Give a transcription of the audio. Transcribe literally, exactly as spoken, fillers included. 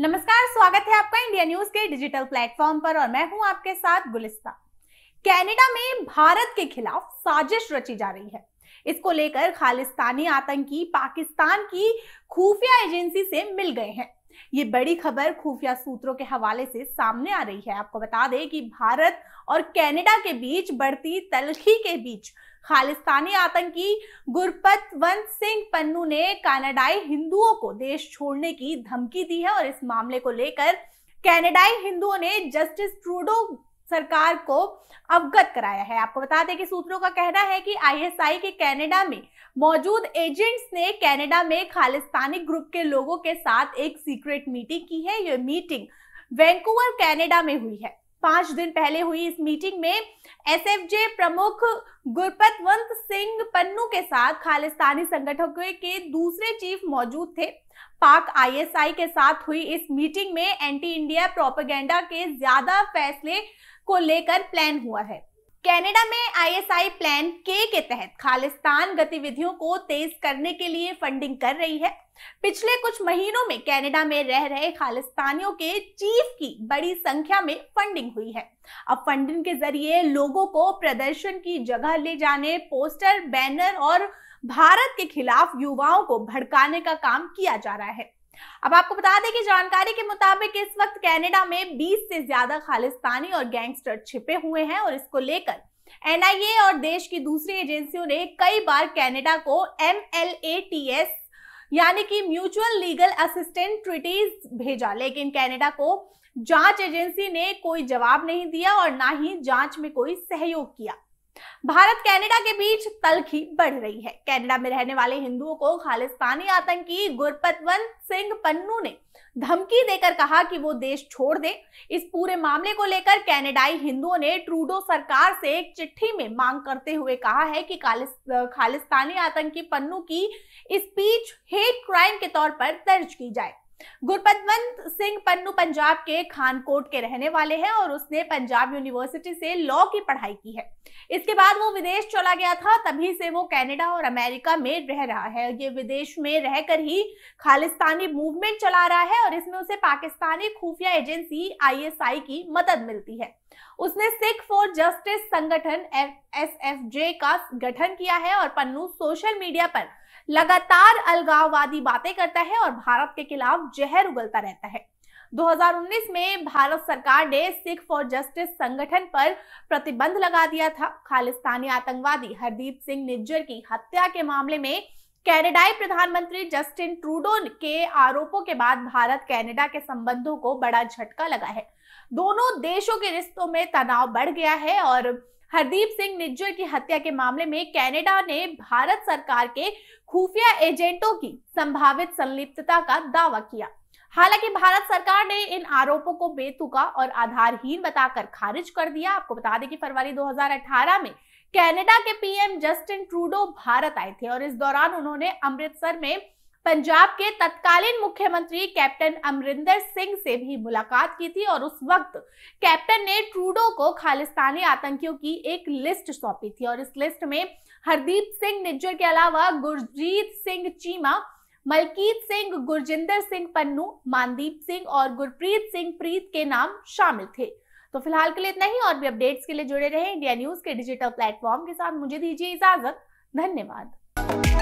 नमस्कार, स्वागत है आपका इंडिया न्यूज के डिजिटल प्लेटफॉर्म पर और मैं हूं आपके साथ गुलिस्ता। कनाडा में भारत के खिलाफ साजिश रची जा रही है। इसको लेकर खालिस्तानी आतंकी पाकिस्तान की खुफिया एजेंसी से मिल गए हैं। ये बड़ी खबर खुफिया सूत्रों के हवाले से सामने आ रही है। आपको बता दें कि भारत और कनाडा के बीच बढ़ती तलखी के बीच खालिस्तानी आतंकी गुरपतवंत सिंह पन्नू ने कनाडाई हिंदुओं को देश छोड़ने की धमकी दी है और इस मामले को लेकर कनाडाई हिंदुओं ने जस्टिन ट्रूडो सरकार को अवगत कराया है। आपको बता दें कि सूत्रों का कहना है कि आई एस आई के कनाडा में मौजूद एजेंट्स ने कनाडा में खालिस्तानी ग्रुप के लोगों के साथ एक सीक्रेट मीटिंग की है। यह मीटिंग वैंकूवर कनाडा में हुई है। पांच दिन पहले हुई इस मीटिंग में एस एफ जे प्रमुख गुरपतवंत सिंह पन्नू के साथ खालिस्तानी संगठनों के दूसरे चीफ मौजूद थे। पाक आई एस आई के साथ हुई इस मीटिंग में एंटी इंडिया प्रोपेगेंडा के ज्यादा फैसले को लेकर प्लान हुआ है। कनाडा में आई एस आई प्लान के के तहत खालिस्तान गतिविधियों को तेज करने के लिए फंडिंग कर रही है। पिछले कुछ महीनों में कनाडा में रह रहे खालिस्तानियों के चीफ की बड़ी संख्या में फंडिंग हुई है। अब फंडिंग के जरिए लोगों को प्रदर्शन की जगह ले जाने, पोस्टर, बैनर और भारत के खिलाफ युवाओं को भड़काने का काम किया जा रहा है। अब आपको बता दें कि जानकारी के मुताबिक इस वक्त कनाडा में बीस से ज्यादा खालिस्तानी और गैंगस्टर छिपे हुए हैं और इसको लेकर एन आई ए और देश की दूसरी एजेंसियों ने कई बार कनाडा को M L A T S यानी कि म्यूचुअल लीगल असिस्टेंट ट्रीटीज भेजा, लेकिन कनाडा को जांच एजेंसी ने कोई जवाब नहीं दिया और ना ही जांच में कोई सहयोग किया। भारत कनाडा के बीच तलखी बढ़ रही है। कनाडा में रहने वाले हिंदुओं को खालिस्तानी आतंकी गुरपतवंत सिंह पन्नू ने धमकी देकर कहा कि वो देश छोड़ दे। इस पूरे मामले को लेकर कनाडाई हिंदुओं ने ट्रूडो सरकार से एक चिट्ठी में मांग करते हुए कहा है कि खालिस्तानी आतंकी पन्नू की स्पीच हेट क्राइम के तौर पर दर्ज की जाए। गुरपतवंत सिंह पन्नू पंजाब के खानकोट के रहने वाले हैं और उसने पंजाब यूनिवर्सिटी से लॉ की पढ़ाई की है। इसके बाद वो विदेश चला गया था, तभी से वो कनाडा और अमेरिका में रह रहा है। ये विदेश में रहकर ही खालिस्तानी मूवमेंट चला रहा है और इसमें उसे पाकिस्तानी खुफिया एजेंसी आई एस आई की मदद मिलती है। उसने सिख फॉर जस्टिस संगठन एस एफ जे का गठन किया है और पन्नू सोशल मीडिया पर लगातार अलगाववादी बातें करता है और भारत के खिलाफ जहर उगलता रहता है। दो हज़ार उन्नीस में भारत सरकार ने सिख फॉर जस्टिस संगठन पर प्रतिबंध लगा दिया था। खालिस्तानी आतंकवादी हरदीप सिंह निज्जर की हत्या के मामले में कनाडाई प्रधानमंत्री जस्टिन ट्रूडो के आरोपों के बाद भारत कनाडा के संबंधों को बड़ा झटका लगा है। दोनों देशों के रिश्तों में तनाव बढ़ गया है और हरदीप सिंह निज्जर की हत्या के मामले में कनाडा ने भारत सरकार के खुफिया एजेंटों की संभावित संलिप्तता का दावा किया। हालांकि भारत सरकार ने इन आरोपों को बेतुका और आधारहीन बताकर खारिज कर दिया। आपको बता दें कि फरवरी दो हज़ार अठारह में कनाडा के P M Justin Trudeau Bharat आए थे और इस दौरान उन्होंने अमृतसर में पंजाब के तत्कालीन मुख्यमंत्री कैप्टन अमरिंदर सिंह से भी मुलाकात की थी और उस वक्त कैप्टन ने ट्रूडो को खालिस्तानी आतंकियों की एक लिस्ट सौंपी थी और इस लिस्ट में हरदीप सिंह निज्जर के अलावा गुरजीत सिंह चीमा, मलकीत सिंह, गुरजिंदर सिंह पन्नू, मानदीप सिंह और गुरप्रीत सिंह प्रीत के नाम शामिल थे। तो फिलहाल के लिए इतना ही। और भी अपडेट्स के लिए जुड़े रहे इंडिया न्यूज के डिजिटल प्लेटफॉर्म के साथ। मुझे दीजिए इजाजत। धन्यवाद।